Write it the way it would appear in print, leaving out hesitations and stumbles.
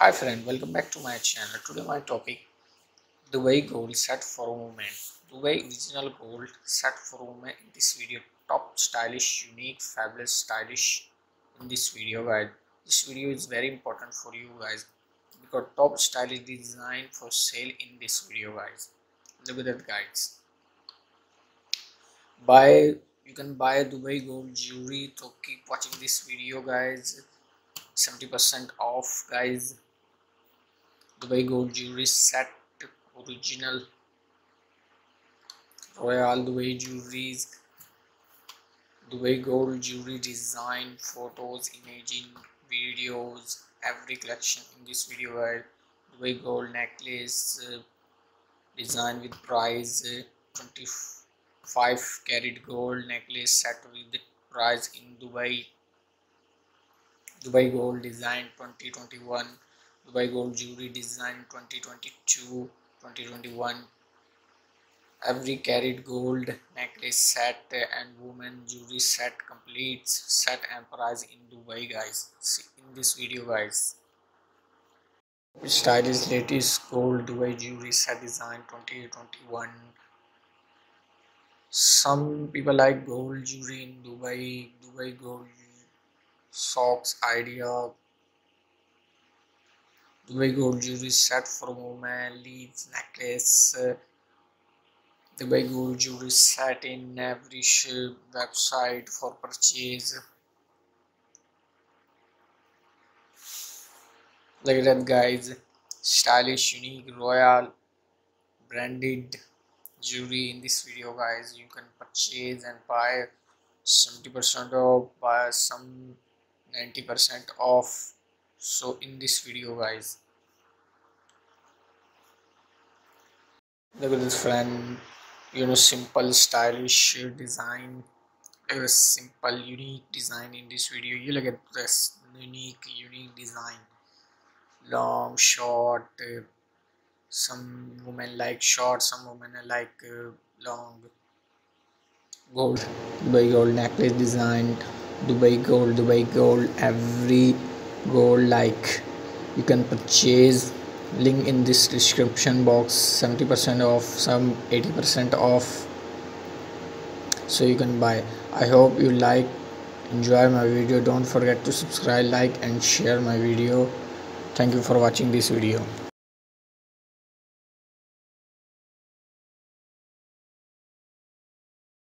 Hi friend, welcome back to my channel. Today my topic, Dubai goal set for women. Dubai original goal set for women. In this video, top stylish, unique, fabulous, stylish. In this video, guys, this video is very important for you guys because top stylish design for sale in this video, guys. Look at that, guys. You can buy Dubai gold jewelry. So keep watching this video, guys. 70% off, guys. Dubai gold jewelry set, original royal Dubai jewelries, Dubai gold jewelry design, photos, imaging, videos, every collection in this video, right? Dubai gold necklace, design with price, 25 carat gold necklace set with the price in Dubai. Dubai gold design 2021, Dubai gold jewelry design 2022, 2021, every carat gold necklace set and woman jewelry set completes set and price in Dubai, guys. See in this video, guys. Stylish latest gold Dubai jewelry set design 2021. Some people like gold jewelry in Dubai. Dubai gold socks idea, Dubai gold jewelry set for women, leaves, necklace, Dubai gold jewelry set in every shape, website for purchase. Look at that, guys. Stylish, unique, royal, branded jewelry in this video, guys. You can purchase and buy 70% off, buy some 90% off. So in this video, guys, look at this, friend. You know, simple stylish design, a simple unique design in this video. You look at this unique design, long, short, some women like short, some women like long. Gold, Dubai gold necklace design, Dubai gold, every gold like. You can purchase, link in this description box, 70% off, some 80% off, so you can buy. I hope you like, enjoy my video. Don't forget to subscribe, like and share my video. Thank you for watching this video.